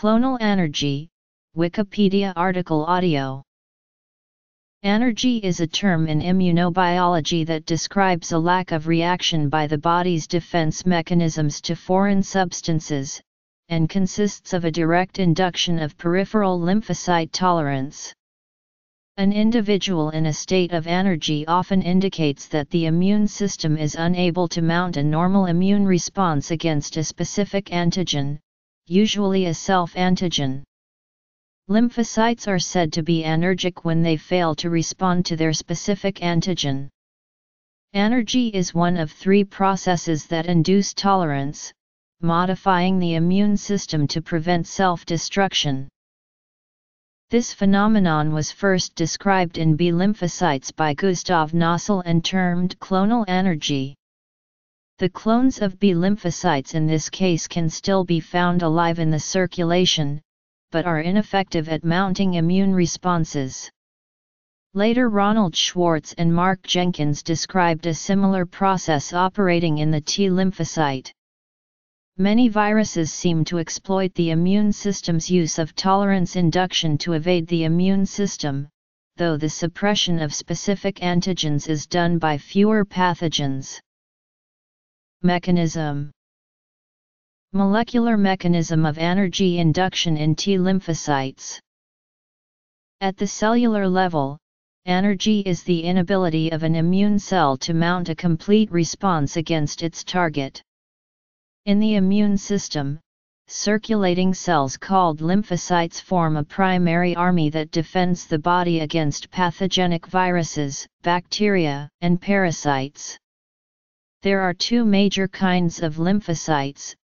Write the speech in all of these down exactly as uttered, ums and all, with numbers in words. Clonal anergy, Wikipedia article audio. Anergy is a term in immunobiology that describes a lack of reaction by the body's defense mechanisms to foreign substances, and consists of a direct induction of peripheral lymphocyte tolerance. An individual in a state of anergy often indicates that the immune system is unable to mount a normal immune response against a specific antigen, usually a self-antigen. Lymphocytes are said to be anergic when they fail to respond to their specific antigen. Anergy is one of three processes that induce tolerance, modifying the immune system to prevent self-destruction. This phenomenon was first described in B lymphocytes by Gustav Nossel and termed clonal anergy. The clones of B lymphocytes in this case can still be found alive in the circulation, but are ineffective at mounting immune responses. Later, Ronald Schwartz and Mark Jenkins described a similar process operating in the T lymphocyte. Many viruses seem to exploit the immune system's use of tolerance induction to evade the immune system, though the suppression of specific antigens is done by fewer pathogens. Mechanism. Molecular mechanism of anergy induction in T lymphocytes. At the cellular level, anergy is the inability of an immune cell to mount a complete response against its target. In the immune system, circulating cells called lymphocytes form a primary army that defends the body against pathogenic viruses, bacteria, and parasites. There are two major kinds of lymphocytes: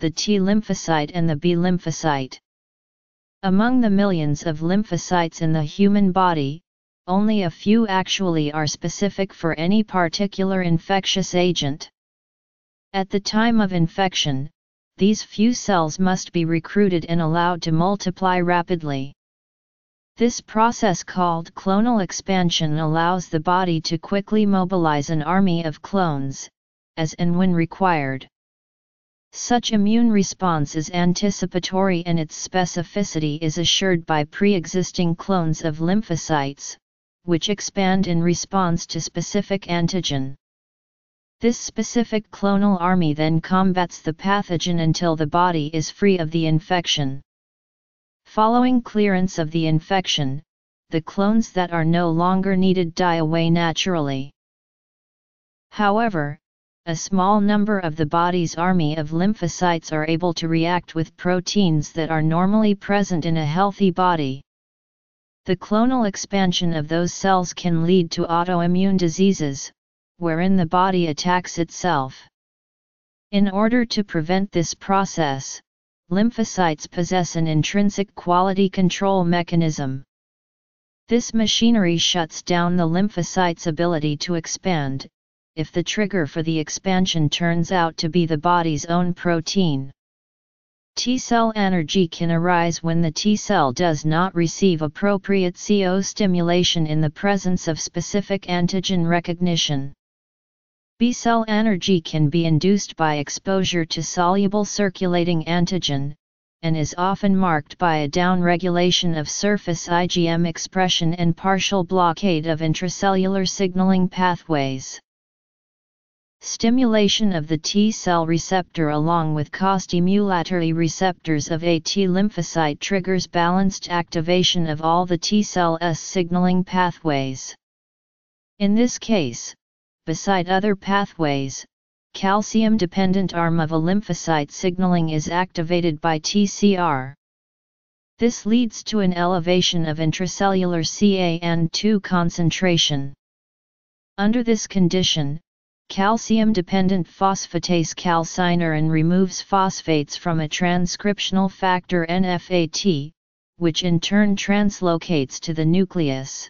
the T lymphocyte and the B lymphocyte. Among the millions of lymphocytes in the human body, only a few actually are specific for any particular infectious agent. At the time of infection, these few cells must be recruited and allowed to multiply rapidly. This process, called clonal expansion, allows the body to quickly mobilize an army of clones, as and when required. Such immune response is anticipatory, and its specificity is assured by pre-existing clones of lymphocytes, which expand in response to specific antigen. This specific clonal army then combats the pathogen until the body is free of the infection. Following clearance of the infection, the clones that are no longer needed die away naturally. However, a small number of the body's army of lymphocytes are able to react with proteins that are normally present in a healthy body. The clonal expansion of those cells can lead to autoimmune diseases, wherein the body attacks itself. In order to prevent this process, lymphocytes possess an intrinsic quality control mechanism. This machinery shuts down the lymphocyte's ability to expand, if the trigger for the expansion turns out to be the body's own protein. T-cell anergy can arise when the T-cell does not receive appropriate C O stimulation in the presence of specific antigen recognition. B-cell anergy can be induced by exposure to soluble circulating antigen, and is often marked by a downregulation of surface I G M expression and partial blockade of intracellular signaling pathways. Stimulation of the T-cell receptor along with costimulatory receptors of a T lymphocyte triggers balanced activation of all the T-cell's signaling pathways. In this case, beside other pathways, calcium-dependent arm of a lymphocyte signaling is activated by T C R. This leads to an elevation of intracellular C A N two concentration. Under this condition, calcium-dependent phosphatase calcineurin removes phosphates from a transcriptional factor N F A T, which in turn translocates to the nucleus.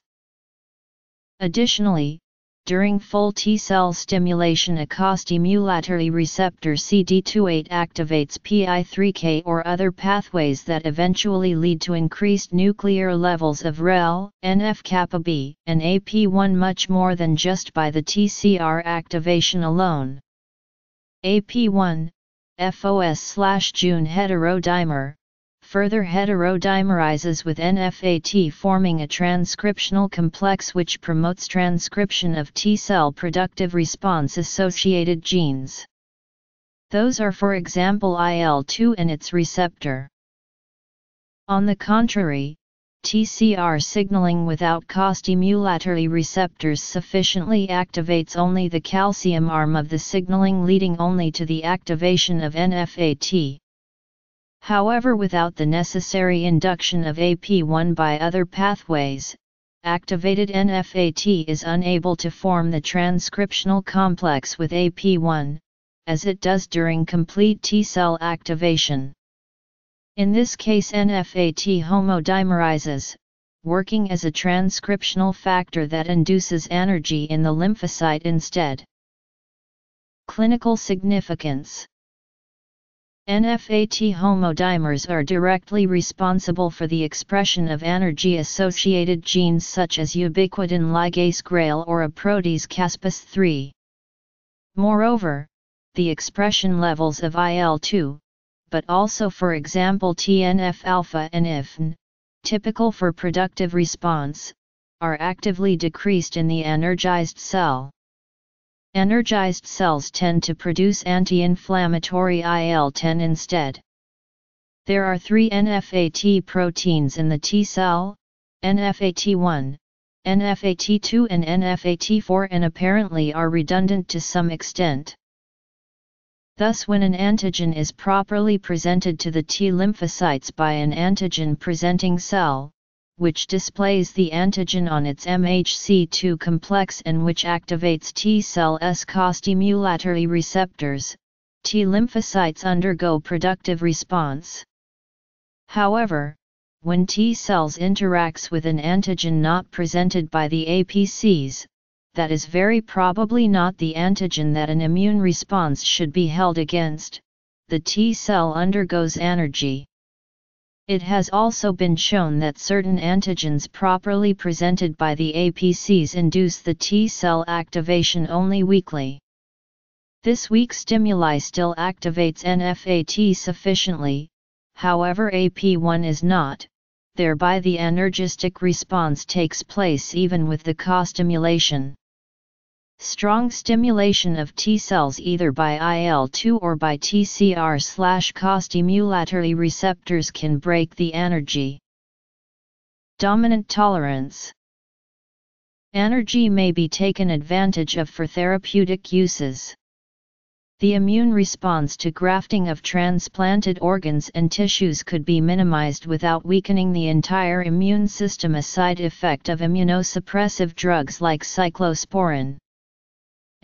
Additionally, during full T-cell stimulation, a costimulatory receptor C D twenty-eight activates P I three K or other pathways that eventually lead to increased nuclear levels of R E L, N F kappa B, and A P one, much more than just by the T C R activation alone. A P one, F O S slash June heterodimer, further heterodimerizes with N F A T, forming a transcriptional complex which promotes transcription of T-cell productive response-associated genes. Those are, for example, I L two and its receptor. On the contrary, T C R signaling without costimulatory receptors sufficiently activates only the calcium arm of the signaling, leading only to the activation of N F A T. However, without the necessary induction of A P one by other pathways, activated N F A T is unable to form the transcriptional complex with A P one, as it does during complete T-cell activation. In this case, N F A T homodimerizes, working as a transcriptional factor that induces anergy in the lymphocyte instead. Clinical significance. N F A T homodimers are directly responsible for the expression of anergy-associated genes such as ubiquitin ligase GRAIL or a protease caspase three. Moreover, the expression levels of I L two, but also, for example, T N F alpha and I F N, typical for productive response, are actively decreased in the energized cell. Energized cells tend to produce anti-inflammatory I L ten instead. There are three N F A T proteins in the T cell, N F A T one, N F A T two and N F A T four, and apparently are redundant to some extent. Thus, when an antigen is properly presented to the T lymphocytes by an antigen-presenting cell, which displays the antigen on its M H C two complex and which activates T-cell's costimulatory receptors, T lymphocytes undergo productive response. However, when T-cells interacts with an antigen not presented by the A P Cs, that is very probably not the antigen that an immune response should be held against, the T-cell undergoes anergy. It has also been shown that certain antigens properly presented by the A P Cs induce the T-cell activation only weakly. This weak stimuli still activates N F A T sufficiently, however A P one is not, thereby the anergistic response takes place even with the costimulation. Strong stimulation of T-cells either by I L two or by T C R/costimulatory receptors can break the anergy. Dominant tolerance. Anergy may be taken advantage of for therapeutic uses. The immune response to grafting of transplanted organs and tissues could be minimized without weakening the entire immune system, a side effect of immunosuppressive drugs like cyclosporin.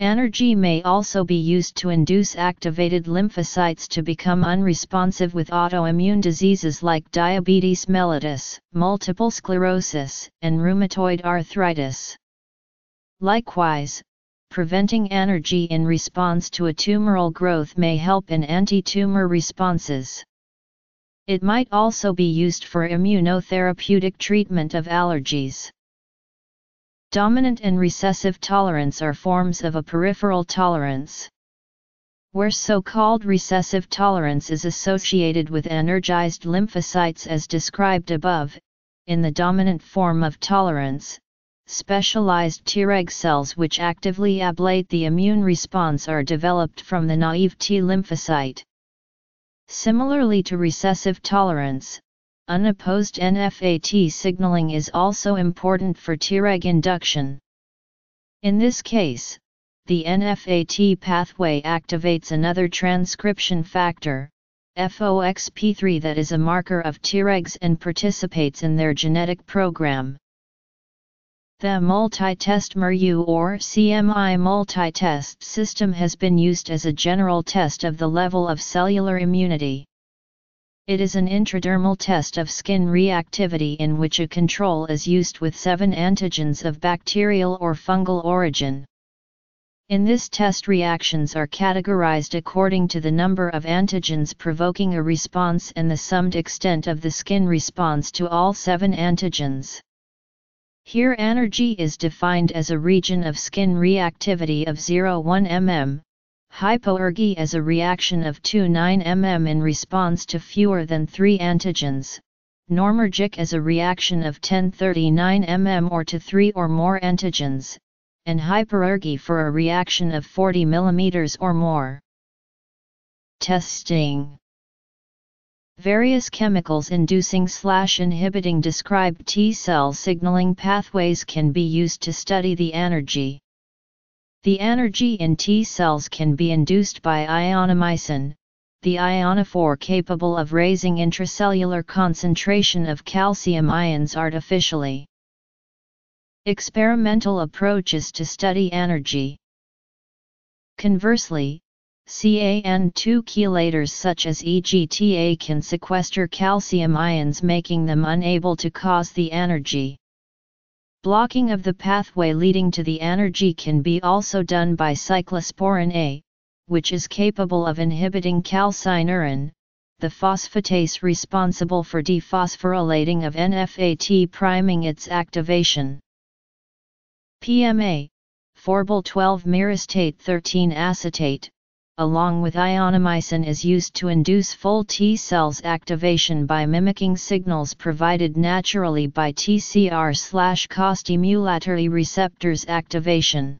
Anergy may also be used to induce activated lymphocytes to become unresponsive with autoimmune diseases like diabetes mellitus, multiple sclerosis, and rheumatoid arthritis. Likewise, preventing anergy in response to a tumoral growth may help in anti-tumor responses. It might also be used for immunotherapeutic treatment of allergies. Dominant and recessive tolerance are forms of a peripheral tolerance. Where so-called recessive tolerance is associated with energized lymphocytes as described above, in the dominant form of tolerance, specialized Treg cells which actively ablate the immune response are developed from the naive T lymphocyte. Similarly to recessive tolerance, unopposed N F A T signaling is also important for Treg induction. In this case, the N F A T pathway activates another transcription factor, F O X P three, that is a marker of Tregs and participates in their genetic program. The multi-test M I R U or C M I multi-test system has been used as a general test of the level of cellular immunity. It is an intradermal test of skin reactivity in which a control is used with seven antigens of bacterial or fungal origin. In this test, reactions are categorized according to the number of antigens provoking a response and the summed extent of the skin response to all seven antigens. Here anergy is defined as a region of skin reactivity of zero point one millimeters, Hypoergy is a reaction of two nine M M in response to fewer than three antigens. Normergic is a reaction of ten thirty-nine M M or to three or more antigens, and hyperergy for a reaction of forty milliliters or more. Testing. Various chemicals inducing slash inhibiting described T-cell signaling pathways can be used to study the anergy. The anergy in T-cells can be induced by ionomycin, the ionophore capable of raising intracellular concentration of calcium ions artificially. Experimental approaches to study anergy. Conversely, C A N two chelators such as E G T A can sequester calcium ions, making them unable to cause the anergy. Blocking of the pathway leading to the anergy can be also done by cyclosporin A, which is capable of inhibiting calcineurin, the phosphatase responsible for dephosphorylating of N F A T, priming its activation. P M A, forbyl twelve myristate thirteen acetate, along with ionomycin, is used to induce full T-cells activation by mimicking signals provided naturally by T C R slash costimulatory receptors activation.